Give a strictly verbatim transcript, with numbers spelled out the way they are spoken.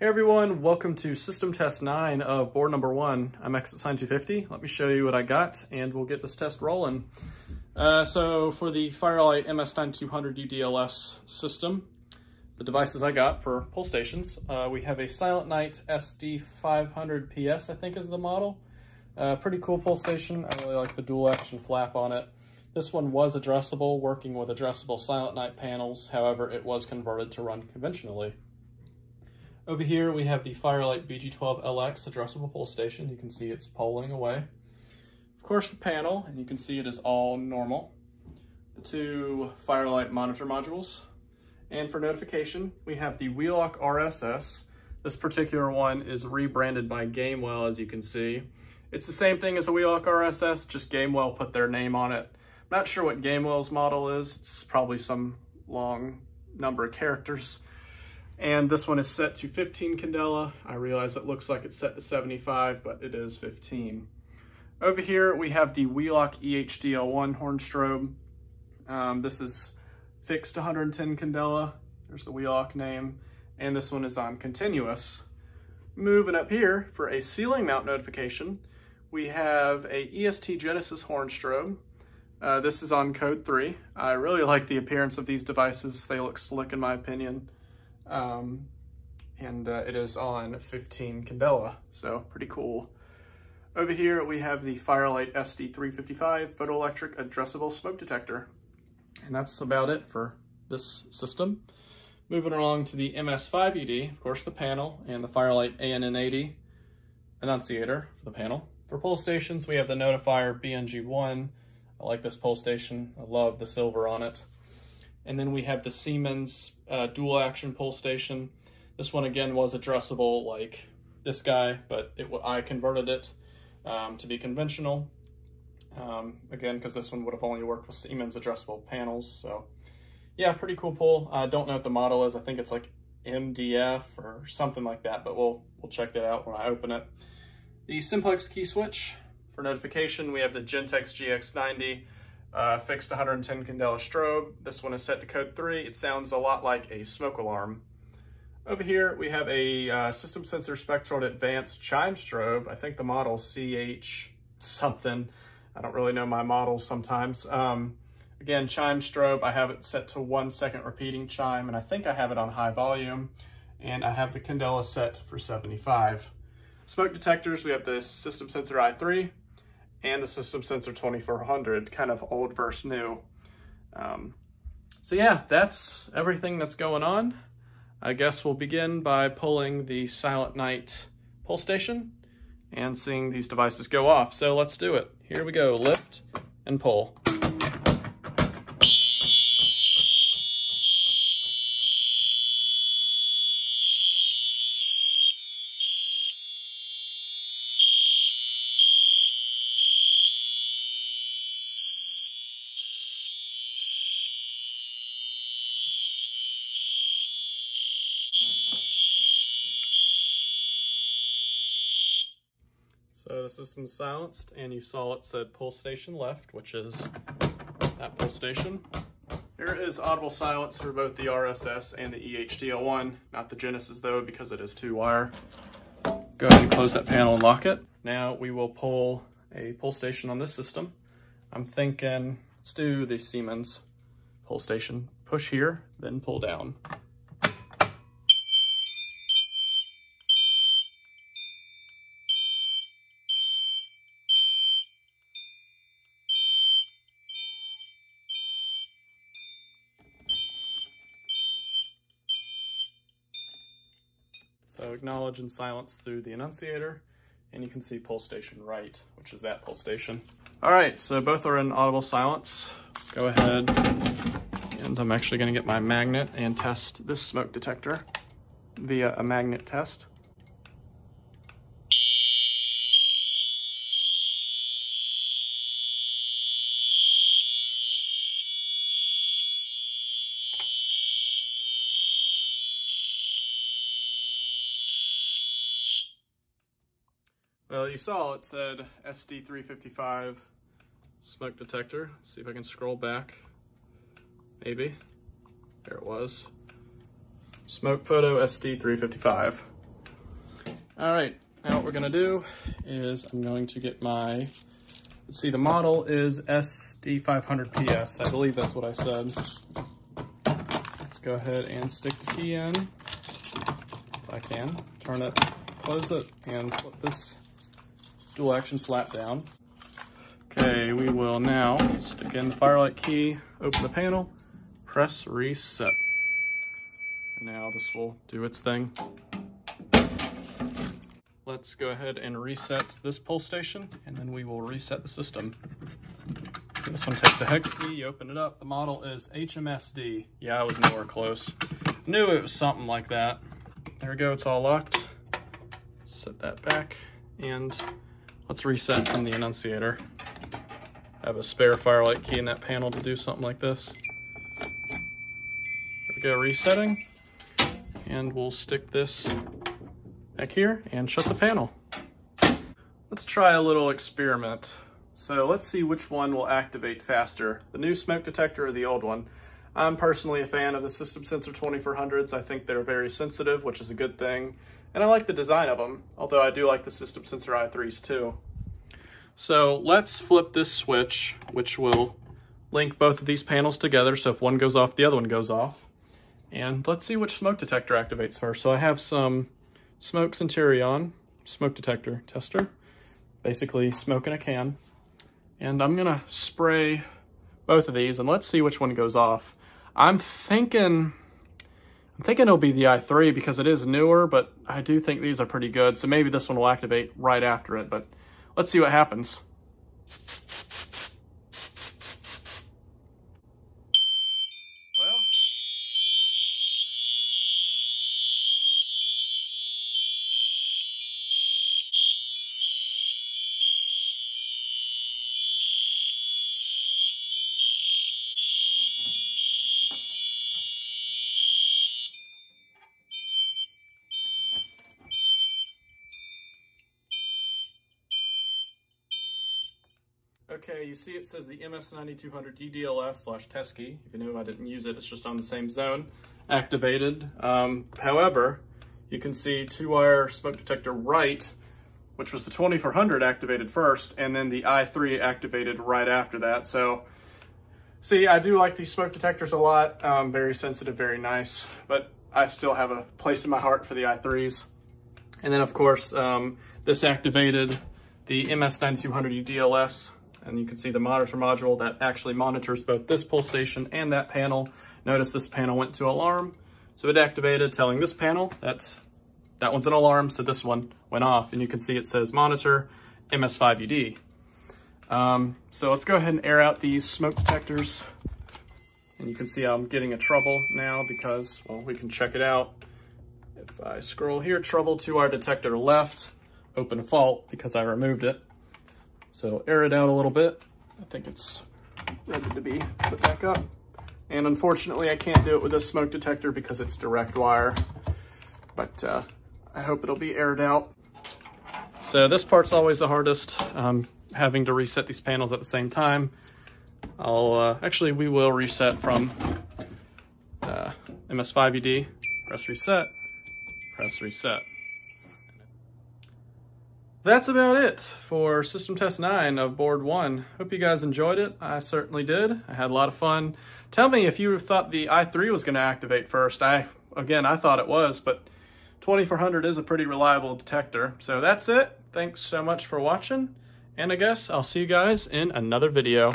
Hey everyone, welcome to system test nine of board number one. I'm Exit Sign two fifty. Let me show you what I got and we'll get this test rolling. Uh, so for the Fire-Lite M S nine two hundred U D L S system, the devices I got for pull stations, uh, we have a Silent Knight S D five hundred P S, I think is the model. Uh, pretty cool pull station. I really like the dual action flap on it. This one was addressable, working with addressable Silent Knight panels. However, it was converted to run conventionally. Over here, we have the Fire-Lite B G twelve L X addressable pull station. You can see it's polling away. Of course, the panel, and you can see it is all normal. The two Fire-Lite monitor modules. And for notification, we have the Wheelock R S S. This particular one is rebranded by Gamewell, as you can see. It's the same thing as a Wheelock R S S, just Gamewell put their name on it. I'm not sure what Gamewell's model is. It's probably some long number of characters. And this one is set to fifteen candela. I realize it looks like it's set to seventy-five, but it is fifteen. Over here, we have the Wheelock E H D L one horn strobe. Um, this is fixed one hundred ten candela. There's the Wheelock name. And this one is on continuous. Moving up here for a ceiling mount notification, we have a E S T Genesis horn strobe. Uh, this is on code three. I really like the appearance of these devices. They look slick in my opinion. Um, and uh, it is on fifteen candela, so pretty cool. Over here we have the Fire-Lite S D three fifty-five photoelectric addressable smoke detector. And that's about it for this system. Moving along to the M S five E D, of course the panel, and the Fire-Lite A N N eighty annunciator for the panel. For pole stations we have the Notifier B N G one. I like this pole station, I love the silver on it. And then we have the Siemens uh, dual action pull station. This one again was addressable like this guy, but it, I converted it um, to be conventional. Um, again, because this one would have only worked with Siemens addressable panels. So yeah, pretty cool pull. I don't know what the model is. I think it's like M D F or something like that, but we'll, we'll check that out when I open it. The Simplex key switch for notification. We have the Gentex G X ninety. Uh, fixed one hundred ten candela strobe. This one is set to code three. It sounds a lot like a smoke alarm. Over here, we have a uh, System Sensor Spectral Advanced Chime Strobe. I think the model C H something. I don't really know my models sometimes. Um, again, chime strobe, I have it set to one second repeating chime, and I think I have it on high volume. And I have the candela set for seventy-five. Smoke detectors, we have the System Sensor i three. And the System Sensor twenty-four hundred, kind of old versus new. Um, so yeah, that's everything that's going on. I guess we'll begin by pulling the Silent Knight pull station and seeing these devices go off. So let's do it. Here we go, lift and pull. So the system's silenced, and you saw it said pull station left, which is that pull station. Here is audible silence for both the R S S and the E H D L one, not the Genesis though, because it is two wire. Go ahead and close that panel and lock it. Now we will pull a pull station on this system. I'm thinking, let's do the Siemens pull station. Push here, then pull down. So acknowledge and silence through the annunciator, and you can see pull station right, which is that pull station. All right, so both are in audible silence. Go ahead, and I'm actually gonna get my magnet and test this smoke detector via a magnet test. Well, you saw it said S D three fifty-five smoke detector. Let's see if I can scroll back, maybe. There it was. Smoke photo S D three fifty-five. Alright, now what we're going to do is I'm going to get my, let's see, the model is S D five hundred P S. I believe that's what I said. Let's go ahead and stick the key in, if I can. Turn it, close it, and flip this dual action flap down. Okay, we will now stick in the Fire-Lite key, open the panel, press reset. And now this will do its thing. Let's go ahead and reset this pole station, and then we will reset the system. This one takes a hex key, you open it up. The model is H M S D. Yeah, I was nowhere close. Knew it was something like that. There we go, it's all locked. Set that back, and let's reset from the annunciator. I have a spare Fire-Lite key in that panel to do something like this. There we go, resetting. And we'll stick this back here and shut the panel. Let's try a little experiment. So let's see which one will activate faster, the new smoke detector or the old one. I'm personally a fan of the System Sensor twenty-four hundreds. I think they're very sensitive, which is a good thing. And I like the design of them, although I do like the System Sensor i threes too. So let's flip this switch, which will link both of these panels together. So if one goes off, the other one goes off. And let's see which smoke detector activates first. So I have some Smoke Centurion smoke detector tester, basically smoke in a can. And I'm gonna spray both of these and let's see which one goes off. I'm thinking, I'm thinking it'll be the i three because it is newer, but I do think these are pretty good. So maybe this one will activate right after it, but let's see what happens. Okay, you see it says the M S ninety-two hundred U D L S slash test key. If you know, I didn't use it, it's just on the same zone, activated. Um, however, you can see two-wire smoke detector right, which was the twenty-four hundred activated first, and then the i three activated right after that. So, see, I do like these smoke detectors a lot. Um, very sensitive, very nice, but I still have a place in my heart for the i threes. And then, of course, um, this activated the M S ninety-two hundred U D L S. And you can see the monitor module that actually monitors both this pole station and that panel. Notice this panel went to alarm. So it activated, telling this panel that's, that one's an alarm, so this one went off. And you can see it says monitor M S five U D. Um, so let's go ahead and air out these smoke detectors. And you can see I'm getting a trouble now because, well, we can check it out. If I scroll here, trouble to our detector left, open fault because I removed it. So air it out a little bit. I think it's ready to be put back up. And unfortunately, I can't do it with this smoke detector because it's direct wire, but uh, I hope it'll be aired out. So this part's always the hardest, um, having to reset these panels at the same time. I'll, uh, actually, we will reset from uh, M S five E D, press reset, press reset. That's about it for System Test nine of Board one. Hope you guys enjoyed it. I certainly did. I had a lot of fun. Tell me if you thought the i three was going to activate first. I, again, I thought it was, but twenty-four hundred is a pretty reliable detector. So that's it. Thanks so much for watching, and I guess I'll see you guys in another video.